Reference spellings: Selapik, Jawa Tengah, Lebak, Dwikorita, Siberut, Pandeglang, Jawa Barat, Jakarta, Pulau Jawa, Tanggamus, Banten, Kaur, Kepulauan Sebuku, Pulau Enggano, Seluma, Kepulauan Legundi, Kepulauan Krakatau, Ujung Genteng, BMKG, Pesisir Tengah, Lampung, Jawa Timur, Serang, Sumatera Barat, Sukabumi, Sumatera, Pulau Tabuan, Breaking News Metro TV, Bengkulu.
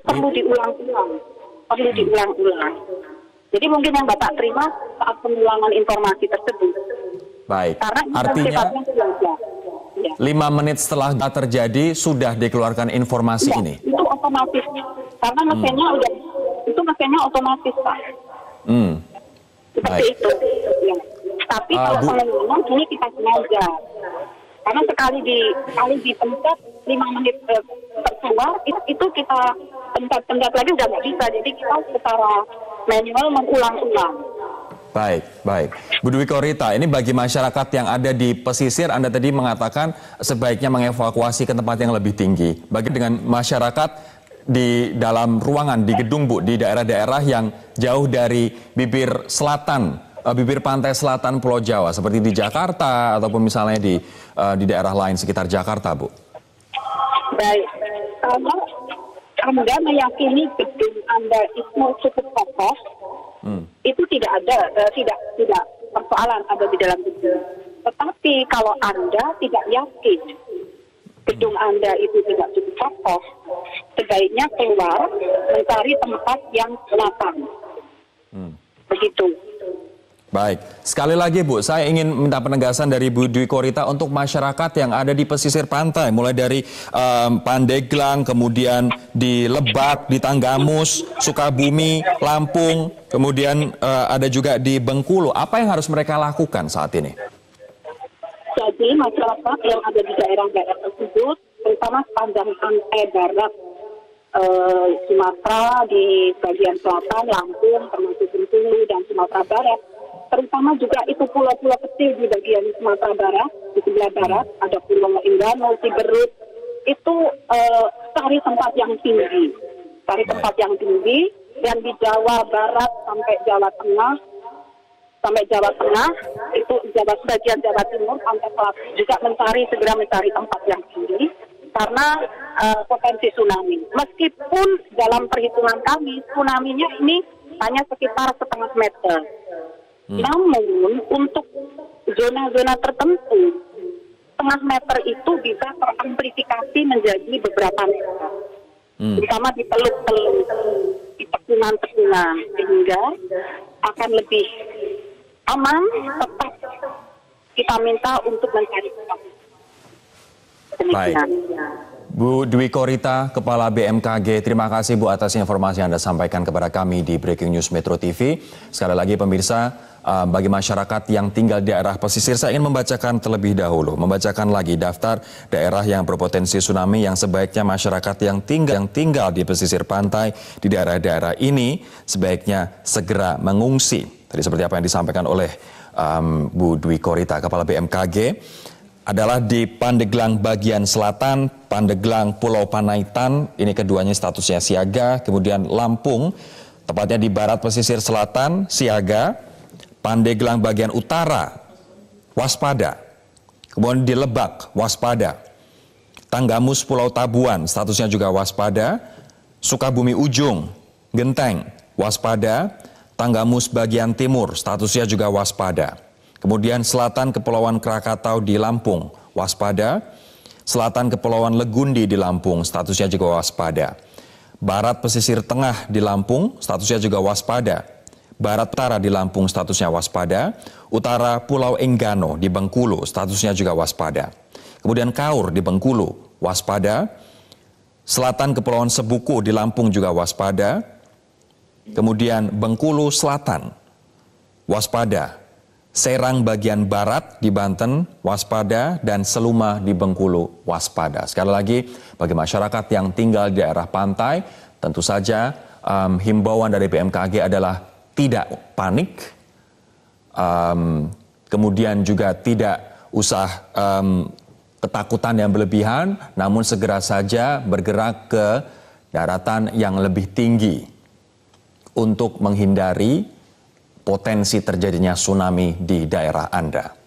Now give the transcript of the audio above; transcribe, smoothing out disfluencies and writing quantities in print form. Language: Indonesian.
tapi perlu diulang-ulang. Jadi mungkin yang Bapak terima saat pengulangan informasi tersebut. Baik. Karena artinya 5 menit setelah terjadi sudah dikeluarkan informasi ya, ini. Itu otomatis. Karena mesinnya mesinnya otomatis, Pak. Seperti itu. Ya. Tapi kalau pengulangan ini kita sengaja. Karena sekali di tempat 5 menit terkeluar itu kita tempat lagi sudah nggak bisa, jadi kita secara manual mengulang-ulang. Baik. Bu Dwikorita, ini bagi masyarakat yang ada di pesisir, Anda tadi mengatakan sebaiknya mengevakuasi ke tempat yang lebih tinggi. Bagi dengan masyarakat di dalam ruangan di gedung, Bu, di daerah-daerah yang jauh dari bibir pantai selatan Pulau Jawa, seperti di Jakarta ataupun misalnya di daerah lain sekitar Jakarta, Bu. Baik, kalau Anda meyakini gedung Anda itu cukup kokoh, itu tidak persoalan ada di dalam gedung. Tetapi kalau Anda tidak yakin gedung Anda itu tidak cukup kokoh, sebaiknya keluar mencari tempat yang lapang. Begitu. Baik, sekali lagi Bu, saya ingin minta penegasan dari Bu Dwikorita untuk masyarakat yang ada di pesisir pantai, mulai dari Pandeglang, kemudian di Lebak, di Tanggamus, Sukabumi, Lampung, kemudian ada juga di Bengkulu. Apa yang harus mereka lakukan saat ini? Jadi masyarakat yang ada di daerah-daerah tersebut, terutama sepanjang pantai barat Sumatera, di bagian selatan, Lampung, termasuk Bengkulu dan Sumatera Barat. Terutama juga itu pulau-pulau kecil di bagian Sumatera Barat, di sebelah barat, ada Pulau Enggano, Siberut, itu cari tempat yang tinggi. Cari tempat yang tinggi, dan di Jawa Barat sampai Jawa Tengah, itu bagian Jawa Timur, sampai Selapik, juga segera mencari tempat yang tinggi, karena potensi tsunami. Meskipun dalam perhitungan kami, tsunaminya ini hanya sekitar 0,5 meter. Namun untuk zona-zona tertentu, 0,5 meter itu bisa teramplifikasi menjadi beberapa meter, terutama di teluk-teluk, di tekungan-tekungan, sehingga akan lebih aman. Tetap kita minta untuk mencari tempat. Baik, Bu Dwikorita, Kepala BMKG, terima kasih Bu atas informasi yang Anda sampaikan kepada kami di Breaking News Metro TV. Sekali lagi pemirsa, bagi masyarakat yang tinggal di daerah pesisir, saya ingin membacakan lagi daftar daerah yang berpotensi tsunami yang sebaiknya masyarakat yang tinggal di pesisir pantai di daerah-daerah ini sebaiknya segera mengungsi. Tadi seperti apa yang disampaikan oleh Bu Dwikorita, Kepala BMKG. Adalah di Pandeglang bagian selatan, Pandeglang Pulau Panaitan, ini keduanya statusnya siaga, kemudian Lampung, tepatnya di barat pesisir selatan, siaga, Pandeglang bagian utara, waspada, kemudian di Lebak, waspada, Tanggamus Pulau Tabuan, statusnya juga waspada, Sukabumi Ujung Genteng, waspada, Tanggamus bagian timur, statusnya juga waspada. Kemudian selatan Kepulauan Krakatau di Lampung, waspada. Selatan Kepulauan Legundi di Lampung, statusnya juga waspada. Barat pesisir tengah di Lampung, statusnya juga waspada. Barat utara di Lampung, statusnya waspada. Utara Pulau Enggano di Bengkulu, statusnya juga waspada. Kemudian Kaur di Bengkulu, waspada. Selatan Kepulauan Sebuku di Lampung juga waspada. Kemudian Bengkulu Selatan, waspada. Serang bagian barat di Banten, waspada, dan Seluma di Bengkulu, waspada. Sekali lagi, bagi masyarakat yang tinggal di daerah pantai, tentu saja himbauan dari BMKG adalah tidak panik, kemudian juga tidak usah ketakutan yang berlebihan, namun segera saja bergerak ke daratan yang lebih tinggi untuk menghindari potensi terjadinya tsunami di daerah Anda.